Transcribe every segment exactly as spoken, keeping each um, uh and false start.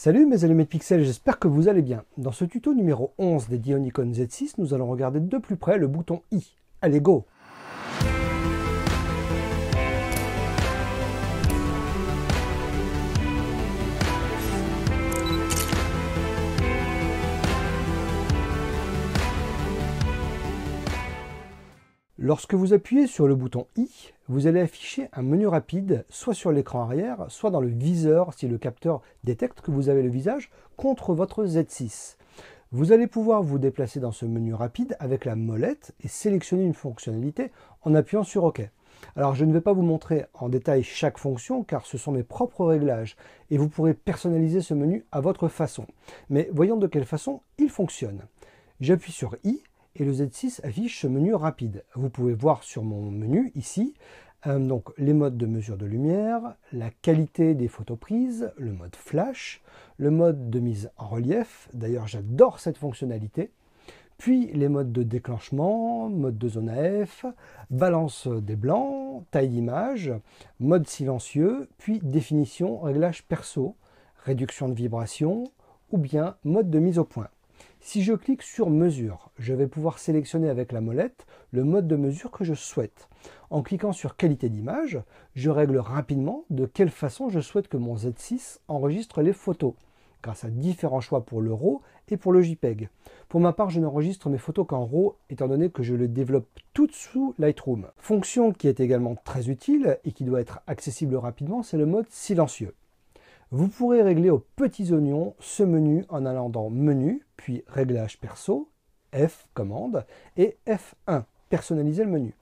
Salut mes allumés de pixels, j'espère que vous allez bien. Dans ce tuto numéro onze dédié au Nikon Z six, nous allons regarder de plus près le bouton I. Allez, go! Lorsque vous appuyez sur le bouton I, vous allez afficher un menu rapide, soit sur l'écran arrière, soit dans le viseur si le capteur détecte que vous avez le visage contre votre Z six. Vous allez pouvoir vous déplacer dans ce menu rapide avec la molette et sélectionner une fonctionnalité en appuyant sur OK. Alors je ne vais pas vous montrer en détail chaque fonction car ce sont mes propres réglages et vous pourrez personnaliser ce menu à votre façon. Mais voyons de quelle façon il fonctionne. J'appuie sur I. Et le Z six affiche ce menu rapide. Vous pouvez voir sur mon menu ici euh, donc les modes de mesure de lumière, la qualité des photos prises, le mode flash, le mode de mise en relief, d'ailleurs j'adore cette fonctionnalité, puis les modes de déclenchement, mode de zone A F, balance des blancs, taille image, mode silencieux, puis définition, réglage perso, réduction de vibration ou bien mode de mise au point. Si je clique sur mesure, je vais pouvoir sélectionner avec la molette le mode de mesure que je souhaite. En cliquant sur qualité d'image, je règle rapidement de quelle façon je souhaite que mon Z six enregistre les photos, grâce à différents choix pour le RAW et pour le JPEG. Pour ma part, je n'enregistre mes photos qu'en RAW, étant donné que je le développe tout sous Lightroom. Fonction qui est également très utile et qui doit être accessible rapidement, c'est le mode silencieux. Vous pourrez régler aux petits oignons ce menu en allant dans Menu, puis Réglages perso, F, Commande, et F un, Personnaliser le menu.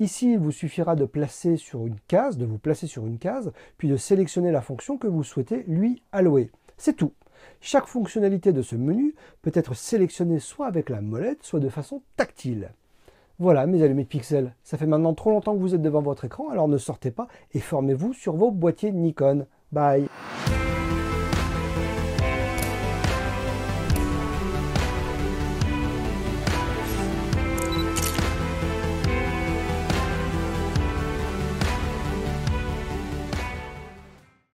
Ici, il vous suffira de placer sur une case, de vous placer sur une case, puis de sélectionner la fonction que vous souhaitez lui allouer. C'est tout. Chaque fonctionnalité de ce menu peut être sélectionnée soit avec la molette, soit de façon tactile. Voilà, mes allumés de pixels, ça fait maintenant trop longtemps que vous êtes devant votre écran, alors ne sortez pas et formez-vous sur vos boîtiers Nikon. Bye!